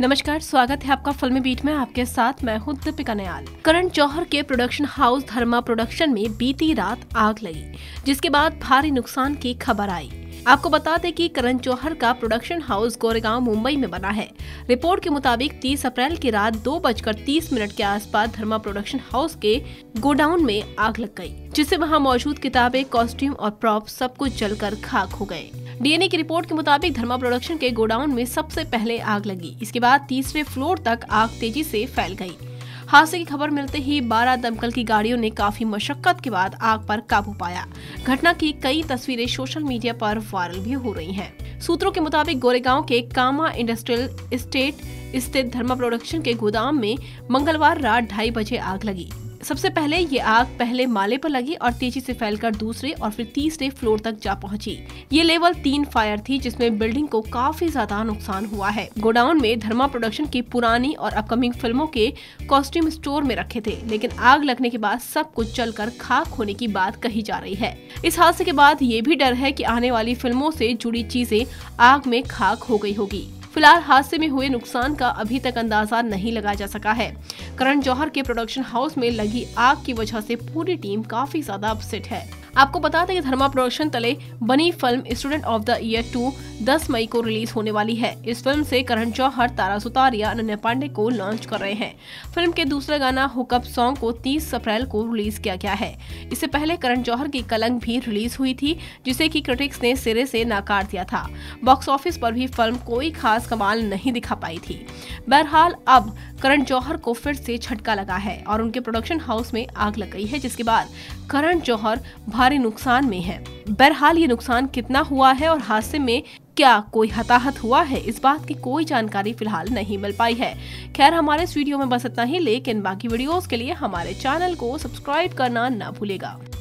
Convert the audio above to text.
नमस्कार, स्वागत है आपका फिल्मी बीट में। आपके साथ मैं हूँ दीपिका नयाल। करण जौहर के प्रोडक्शन हाउस धर्मा प्रोडक्शन में बीती रात आग लगी, जिसके बाद भारी नुकसान की खबर आई। आपको बता दें कि करण जौहर का प्रोडक्शन हाउस गोरेगांव मुंबई में बना है। रिपोर्ट के मुताबिक 30 अप्रैल की रात 2:30 के आसपास धर्मा प्रोडक्शन हाउस के गोडाउन में आग लग गई, जिससे वहां मौजूद किताबें, कॉस्ट्यूम और प्रॉप सब कुछ जलकर खाक हो गए। डीएनए की रिपोर्ट के मुताबिक धर्मा प्रोडक्शन के गोडाउन में सबसे पहले आग लगी। इसके बाद तीसरे फ्लोर तक आग तेजी से फैल गई। हादसे की खबर मिलते ही 12 दमकल की गाड़ियों ने काफी मशक्कत के बाद आग पर काबू पाया। घटना की कई तस्वीरें सोशल मीडिया पर वायरल भी हो रही हैं। सूत्रों के मुताबिक गोरेगांव के कामा इंडस्ट्रियल इस्टेट स्थित धर्मा प्रोडक्शन के गोदाम में मंगलवार रात 2:30 बजे आग लगी। सबसे पहले ये आग पहले माले पर लगी और तेजी से फैलकर दूसरे और फिर तीसरे फ्लोर तक जा पहुंची। ये लेवल 3 फायर थी, जिसमें बिल्डिंग को काफी ज्यादा नुकसान हुआ है। गोडाउन में धर्मा प्रोडक्शन की पुरानी और अपकमिंग फिल्मों के कॉस्ट्यूम स्टोर में रखे थे, लेकिन आग लगने के बाद सब कुछ जलकर खाक होने की बात कही जा रही है। इस हादसे के बाद ये भी डर है कि आने वाली फिल्मों से जुड़ी चीजें आग में खाक हो गई होगी। फिलहाल हादसे में हुए नुकसान का अभी तक अंदाजा नहीं लगाया जा सका है। करण जौहर के प्रोडक्शन हाउस में लगी आग की वजह से पूरी टीम काफी ज्यादा अपसेट है। आपको बता दें कि धर्मा प्रोडक्शन तले बनी film student of the year 2 10 मई को रिलीज होने वाली है। इस फिल्म से करण जौहर, तारा सुतारिया, अनन्या पांडे को लॉन्च कर रहे हैं। फिल्म के दूसरा गाना हुकअप सॉन्ग को 30 अप्रैल को रिलीज किया गया है। इससे पहले करण जौहर की कलंक भी रिलीज हुई थी, जिसे कि क्रिटिक्स ने सिरे से नकार दिया था। बॉक्स ऑफिस पर भी फिल्म कोई खास कमाल नहीं दिखा पाई थी। बहरहाल अब करण जौहर को फिर से झटका लगा है और उनके प्रोडक्शन हाउस में आग लग गई है, जिसके बाद करण जौहर भारी नुकसान में है। बहरहाल ये नुकसान कितना हुआ है और हादसे में क्या कोई हताहत हुआ है, इस बात की कोई जानकारी फिलहाल नहीं मिल पाई है। खैर, हमारे इस वीडियो में बस इतना ही, लेकिन बाकी वीडियोस के लिए हमारे चैनल को सब्सक्राइब करना ना भूलेगा।